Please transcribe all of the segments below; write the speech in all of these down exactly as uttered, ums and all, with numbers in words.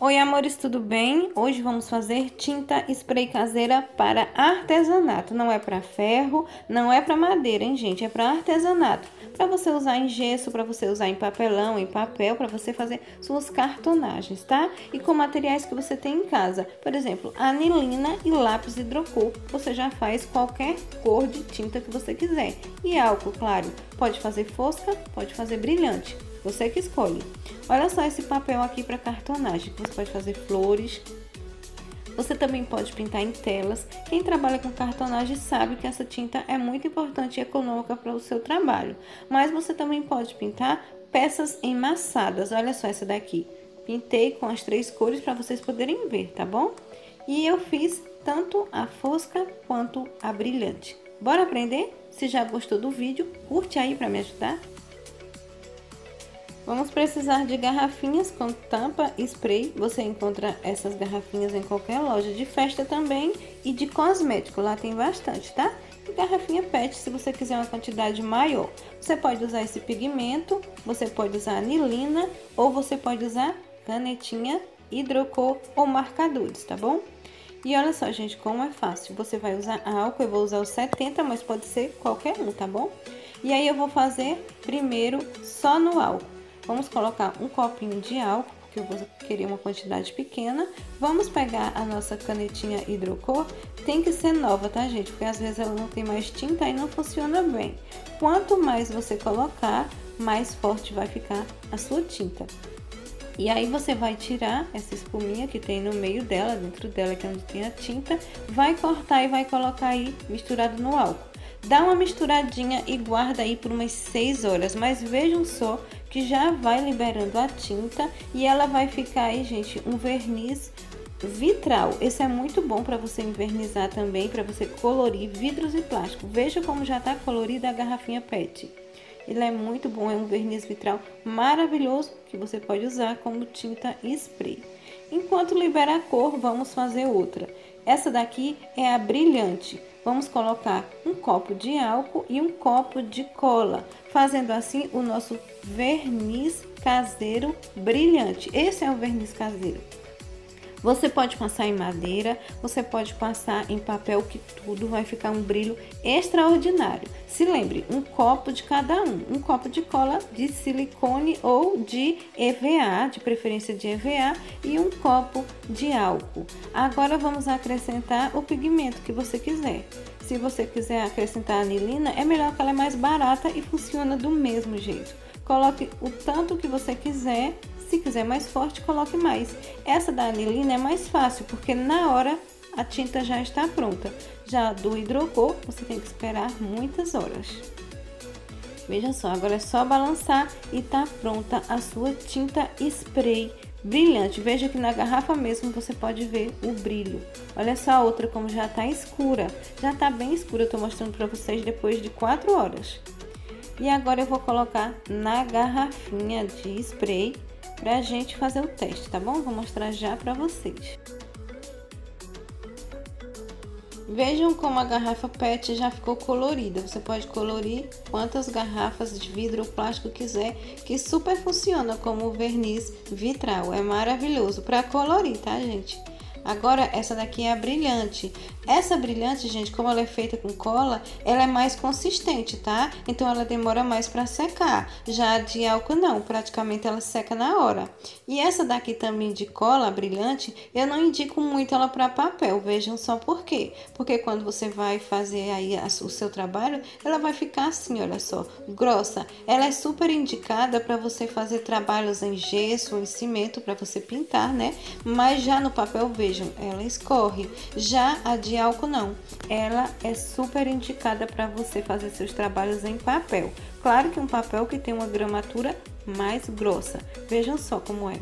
Oi, amores, tudo bem? Hoje vamos fazer tinta spray caseira para artesanato. Não é para ferro, não é para madeira, hein, gente? É para artesanato. Para você usar em gesso, para você usar em papelão, em papel, para você fazer suas cartonagens, tá? E com materiais que você tem em casa. Por exemplo, anilina e lápis hidrocor. Você já faz qualquer cor de tinta que você quiser. E álcool, claro. Pode fazer fosca, pode fazer brilhante. Você que escolhe. Olha só esse papel aqui para cartonagem, que você pode fazer flores. Você também pode pintar em telas. Quem trabalha com cartonagem sabe que essa tinta é muito importante e econômica para o seu trabalho. Mas você também pode pintar peças emassadas. Olha só essa daqui. Pintei com as três cores para vocês poderem ver, tá bom? E eu fiz tanto a fosca quanto a brilhante. Bora aprender? Se já gostou do vídeo, curte aí para me ajudar. Vamos precisar de garrafinhas com tampa e spray. Você encontra essas garrafinhas em qualquer loja de festa também e de cosmético, lá tem bastante, tá? E garrafinha pet, se você quiser uma quantidade maior. Você pode usar esse pigmento, você pode usar anilina ou você pode usar canetinha, hidrocor ou marcadores, tá bom? E olha só, gente, como é fácil. Você vai usar álcool, eu vou usar o setenta, mas pode ser qualquer um, tá bom? E aí eu vou fazer primeiro só no álcool. Vamos colocar um copinho de álcool, porque eu vou querer uma quantidade pequena. Vamos pegar a nossa canetinha hidrocor. Tem que ser nova, tá, gente? Porque às vezes ela não tem mais tinta e não funciona bem. Quanto mais você colocar, mais forte vai ficar a sua tinta. E aí você vai tirar essa espuminha que tem no meio dela, dentro dela que é onde tem a tinta. Vai cortar e vai colocar aí misturado no álcool. Dá uma misturadinha e guarda aí por umas seis horas, mas vejam só que já vai liberando a tinta e ela vai ficar aí, gente, um verniz vitral. Esse é muito bom para você envernizar também, para você colorir vidros e plástico. Veja como já tá colorida a garrafinha pet. Ele é muito bom, é um verniz vitral maravilhoso que você pode usar como tinta spray. Enquanto libera a cor, vamos fazer outra. Essa daqui é a brilhante. Vamos colocar um copo de álcool e um copo de cola, fazendo assim o nosso verniz caseiro brilhante. Esse é o verniz caseiro. Você pode passar em madeira, você pode passar em papel, que tudo vai ficar um brilho extraordinário. Se lembre, um copo de cada um, um copo de cola de silicone ou de E V A, de preferência de E V A, e um copo de álcool. Agora vamos acrescentar o pigmento que você quiser. Se você quiser acrescentar anilina, é melhor que ela é mais barata e funciona do mesmo jeito. Coloque o tanto que você quiser. Se quiser mais forte, coloque mais. Essa da anilina é mais fácil, porque na hora a tinta já está pronta. Já do hidrocor, você tem que esperar muitas horas. Veja só, agora é só balançar e tá pronta a sua tinta spray brilhante. Veja que na garrafa mesmo você pode ver o brilho. Olha só a outra como já tá escura. Já tá bem escura, eu tô mostrando para vocês depois de quatro horas. E agora eu vou colocar na garrafinha de spray pra gente fazer o teste, tá bom? Vou mostrar já pra vocês. Vejam como a garrafa pet já ficou colorida. Você pode colorir quantas garrafas de vidro ou plástico quiser, que super funciona como verniz vitral. É maravilhoso pra colorir, tá, gente? Agora, essa daqui é a brilhante. Essa brilhante, gente, como ela é feita com cola, ela é mais consistente, tá? Então, ela demora mais para secar. Já a de álcool, não. Praticamente, ela seca na hora. E essa daqui também de cola, a brilhante, eu não indico muito ela para papel. Vejam só por quê. Porque quando você vai fazer aí o seu trabalho, ela vai ficar assim, olha só, grossa. Ela é super indicada para você fazer trabalhos em gesso, em cimento, para você pintar, né? Mas já no papel, veja, ela escorre. Já a de álcool não, ela é super indicada para você fazer seus trabalhos em papel. Claro que um papel que tem uma gramatura mais grossa. Vejam só como é.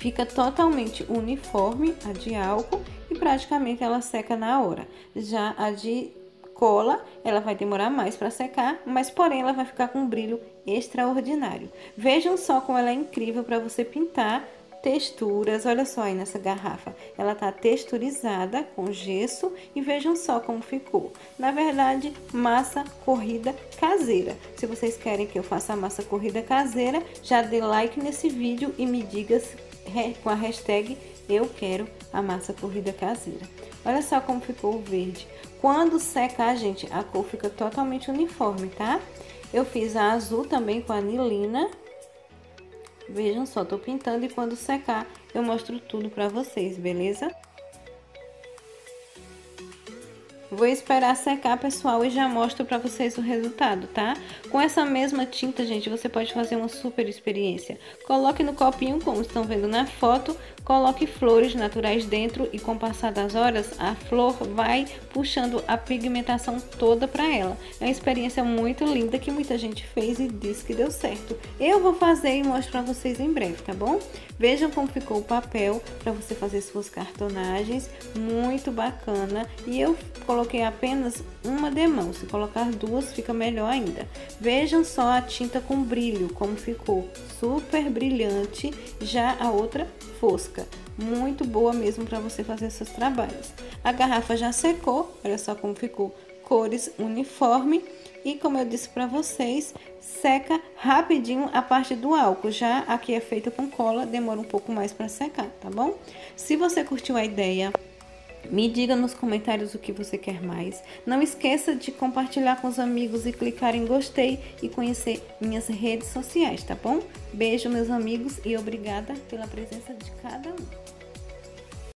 Fica totalmente uniforme a de álcool e praticamente ela seca na hora. Já a de cola, ela vai demorar mais para secar, mas porém ela vai ficar com um brilho extraordinário. Vejam só como ela é incrível para você pintar texturas. Olha só aí nessa garrafa, ela tá texturizada com gesso e vejam só como ficou. Na verdade, massa corrida caseira. Se vocês querem que eu faça massa corrida caseira, já dê like nesse vídeo e me diga com a hashtag eu quero a massa corrida caseira. Olha só como ficou o verde. Quando secar, gente, a cor fica totalmente uniforme, tá? Eu fiz a azul também com a anilina. Vejam só, tô pintando e quando secar eu mostro tudo pra vocês, beleza? Vou esperar secar, pessoal, e já mostro pra vocês o resultado, tá? Com essa mesma tinta, gente, você pode fazer uma super experiência. Coloque no copinho, como estão vendo na foto, coloque flores naturais dentro e com o passar das horas, a flor vai puxando a pigmentação toda pra ela. É uma experiência muito linda que muita gente fez e diz que deu certo. Eu vou fazer e mostro pra vocês em breve, tá bom? Vejam como ficou o papel pra você fazer suas cartonagens, muito bacana. E eu coloquei Coloquei apenas uma demão, se colocar duas fica melhor ainda. Vejam só a tinta com brilho, como ficou super brilhante, já a outra fosca. Muito boa mesmo para você fazer seus trabalhos. A garrafa já secou, olha só como ficou, cores uniforme. E como eu disse para vocês, seca rapidinho a parte do álcool, já aqui é feita com cola, demora um pouco mais para secar, tá bom? Se você curtiu a ideia, me diga nos comentários o que você quer mais. Não esqueça de compartilhar com os amigos e clicar em gostei e conhecer minhas redes sociais, tá bom? Beijo, meus amigos, e obrigada pela presença de cada um.